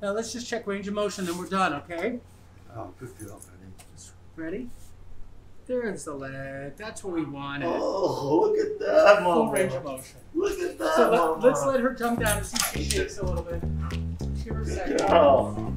Now let's just check range of motion and we're done, okay? Oh, good girl, Penny. Ready? There's the leg. That's what we wanted. Oh, look at that. Full range of motion. Look at that. So let's let her come down and see if she shakes a little bit. Give her a second. Oh.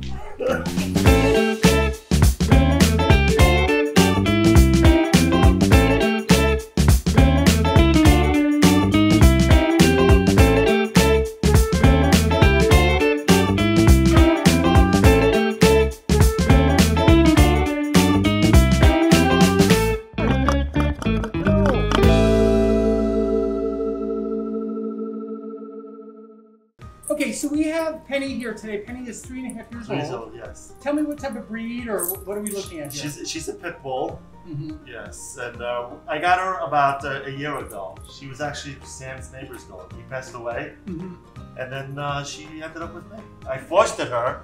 Okay, so we have Penny here today. Penny is 3.5 years old. Yes. Tell me what type of breed or what are we looking at here? She's a pit bull. Mm-hmm. Yes, and I got her about a year ago. She was actually Sam's neighbor's dog. He passed away, mm-hmm. and then she ended up with me. I fostered her.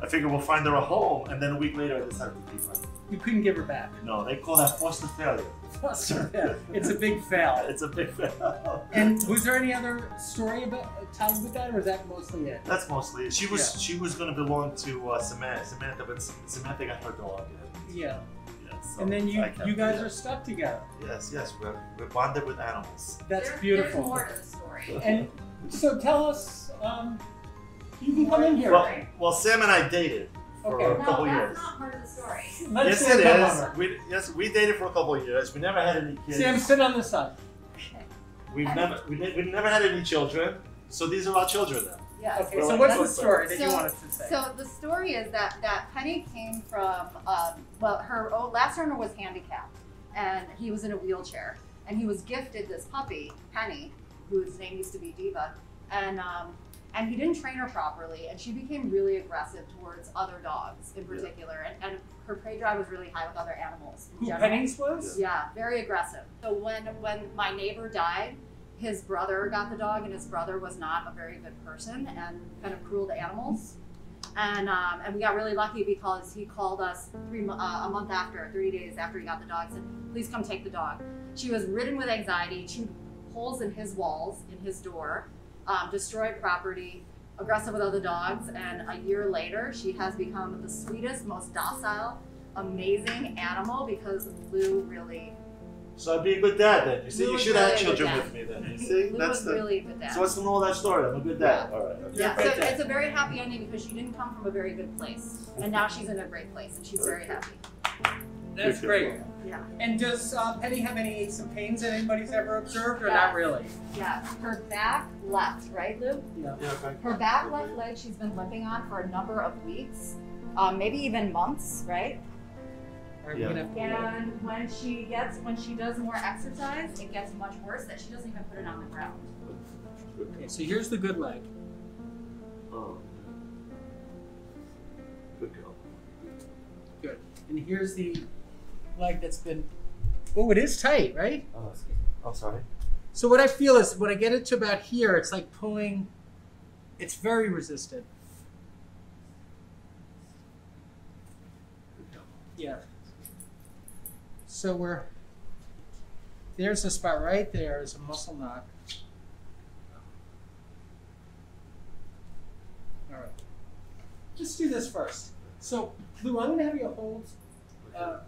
I figured we'll find her a home, and then a week later I decided to keep her. You couldn't give her back. No, they call that foster failure. Foster failure. It's a big fail. It's a big fail. And was there any other story about tied with that, or is that mostly it? That's mostly it. She was she was going to belong to Samantha, but Samantha got her dog. Yeah. So and then you guys are stuck together. Yes, yes, we're bonded with animals. That's beautiful. There's more to the story. And so tell us. You can come in here. Well, right? Well, Sam and I dated for a couple years. That's not part of the story. Yes, it is. We dated for a couple of years. We never had any kids. Sam, sit on the side. We never had any children. So these are our children now. Yeah. Okay. So what's the story that you wanted to say? So the story is that Penny came from well, her last owner was handicapped, and he was in a wheelchair, and he was gifted this puppy, Penny, whose name used to be Diva, and he didn't train her properly, and she became really aggressive towards other dogs in particular, and her prey drive was really high with other animals. Who Penny's was? Yeah, very aggressive. So when my neighbor died, his brother got the dog, and his brother was not a very good person and kind of cruel to animals. And we got really lucky because he called us a month after, 3 days after he got the dog, said, "Please come take the dog." She was ridden with anxiety, chewed holes in his walls, in his door, destroyed property, aggressive with other dogs, and a year later she has become the sweetest, most docile, amazing animal because Lou really... So I'd be a good dad then. You see, you should really have children with me then. You see, Lou was really a good dad. So what's the moral of that story? I'm a good dad. Yeah. All right. So it's a very happy ending because she didn't come from a very good place, and now she's in a great place, and she's very happy. That's great. Yeah. And does Penny have any aches and pains that anybody's ever observed, or not really? Yeah. Her back left, right, Lou? Yeah. Her back left leg she's been limping on for a number of weeks, maybe even months, right? Yeah. And when she does more exercise, it gets much worse that she doesn't even put it on the ground. Okay. So here's the good leg. Oh. Good girl. Good. And here's the leg that's been, oh, it is tight, right? Oh, sorry. So what I feel is when I get it to about here, it's like pulling, it's very resistant. Yeah. So there's a spot right there is a muscle knot. All right, just do this first. So Lou, I'm gonna have you hold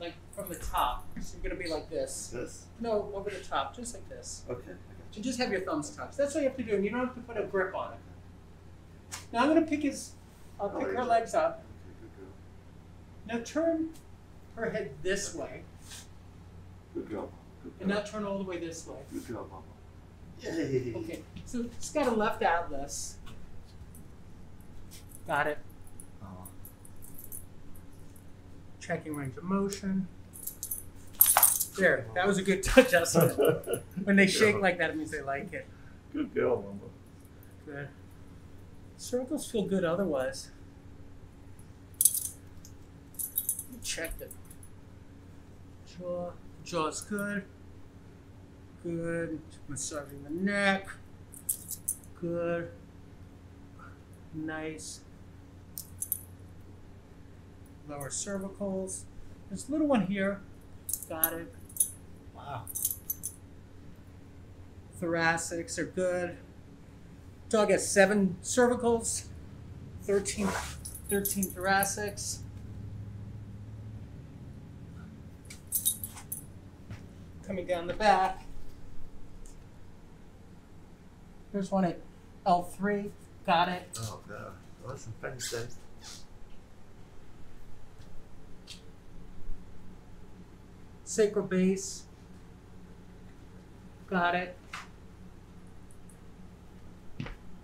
like from the top, so you're gonna be like this. This? No, over the top, just like this. Okay. And just have your thumbs touch. That's all you have to do, and you don't have to put a grip on it. Now I'm gonna pick her legs up. Now turn her head this way. Good girl. And now turn all the way this way. Good girl, Mama. Yay. Okay. So it's got a left atlas. Got it. Checking range of motion. There, that was a good touch, Justin. When they shake like that, it means they like it. Good girl, Mama. Good. Circles feel good otherwise. Check the jaw. Jaw's good. Good. Massaging the neck. Good. Nice. Lower cervicals. There's a little one here. Got it. Wow. Thoracics are good. Dog has 7 cervicals, 13 13 Thoracics. Coming down the back. Here's one at L3. Got it. Oh, no. Well, that's some funny stuff. Sacral base. Got it.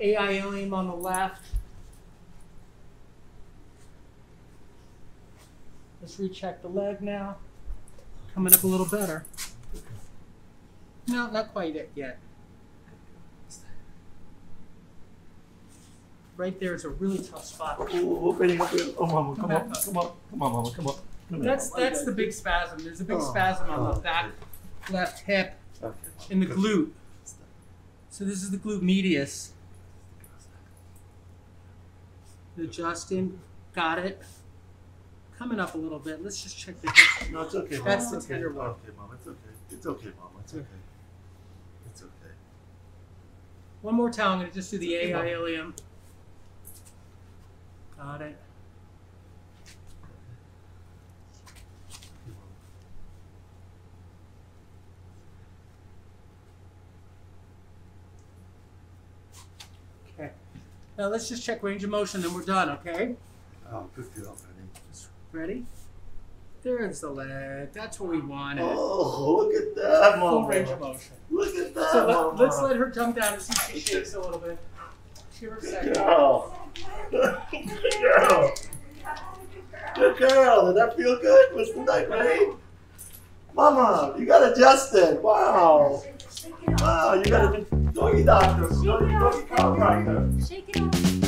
AI Ilium on the left. Let's recheck the leg now. Coming up a little better. No, not quite it yet. Right there is a really tough spot. Oh, mama, come on, come on, come on, mama, come on. That's the big spasm. There's a big spasm on the back left hip in the glute. So this is the glute medius. Justin, got it. Coming up a little bit. Let's just check the hip. No, it's okay. That's the tender one. Okay, mama, it's okay. It's okay, mama. It's okay. It's okay. One more time. I'm going to just do the AI ilium. Got it. Okay. Now let's just check range of motion and we're done, okay? Oh, good girl, Penny. Ready? There's the leg. That's what we wanted. Oh, look at that, Mom. Full range of motion. Look at that, so let's let her come down and see if she shakes a little bit. Give her a second. Good girl. Good girl. Did that feel good? Wasn't that great? Mama, you got adjusted. Wow. Wow, you got a doggy doctor. Doggy chiropractor. Shake it off.